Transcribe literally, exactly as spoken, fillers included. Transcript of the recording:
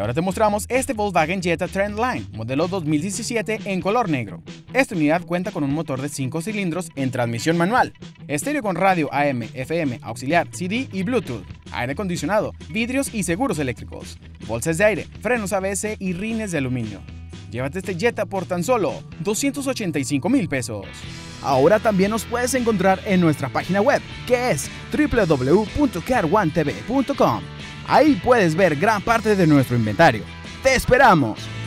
ahora te mostramos este Volkswagen Jetta Trendline, modelo dos mil diecisiete en color negro. Esta unidad cuenta con un motor de cinco cilindros en transmisión manual, estéreo con radio A M, F M, auxiliar, C D y Bluetooth, aire acondicionado, vidrios y seguros eléctricos, bolsas de aire, frenos A B S y rines de aluminio. Llévate este Jetta por tan solo doscientos ochenta y cinco mil pesos. Ahora también nos puedes encontrar en nuestra página web, que es w w w punto car one t v punto com. Ahí puedes ver gran parte de nuestro inventario. ¡Te esperamos!